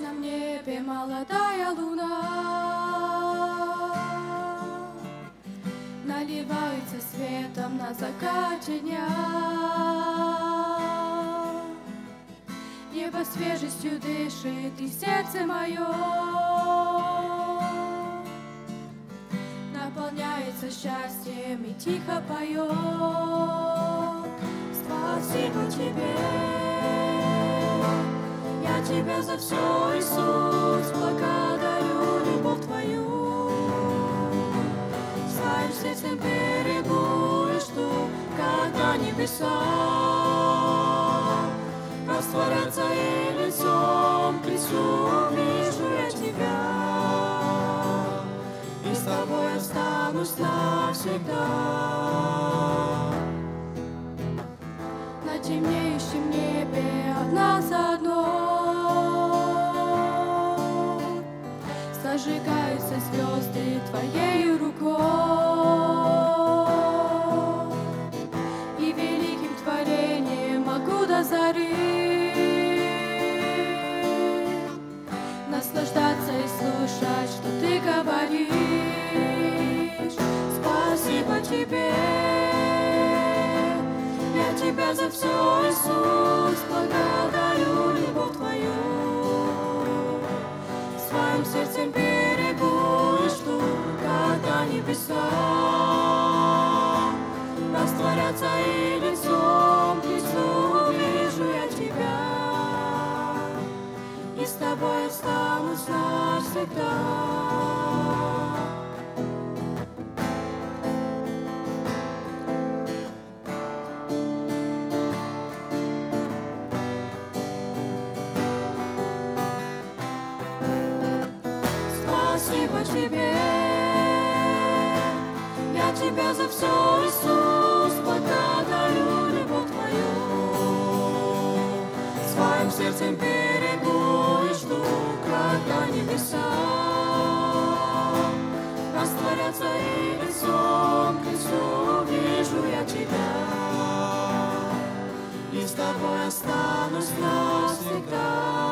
на небе молодая луна наливается светом на закате дня. Небо свежестью дышит, и сердце мое наполняется счастьем и тихо поет. Спасибо тебе, я тебя за все, Иисус, благодарю, любовь твою. Своим сердцем берегу и жду, когда небеса растворятся и лицом к лицу вижу я тебя, и с тобой останусь навсегда. На темнеющем небе одна за одной зажигаются звезды твоей рукой, и великим творением могу до зари наслаждаться и слушать, что ты говоришь. Спасибо тебе, я тебя за все, Иисус, благодарю, любовь твою. Своим сердцем берегу и жду, когда небеса растворятся и лицом к лицу вижу я тебя, и с тобой останусь навсегда. Спасибо тебе, я тебя за все, Иисус, благодарю, любовь твою. Своим сердцем берегу и жду, когда небеса растворятся и лицом к лицу вижу я тебя, и с тобой останусь навсегда.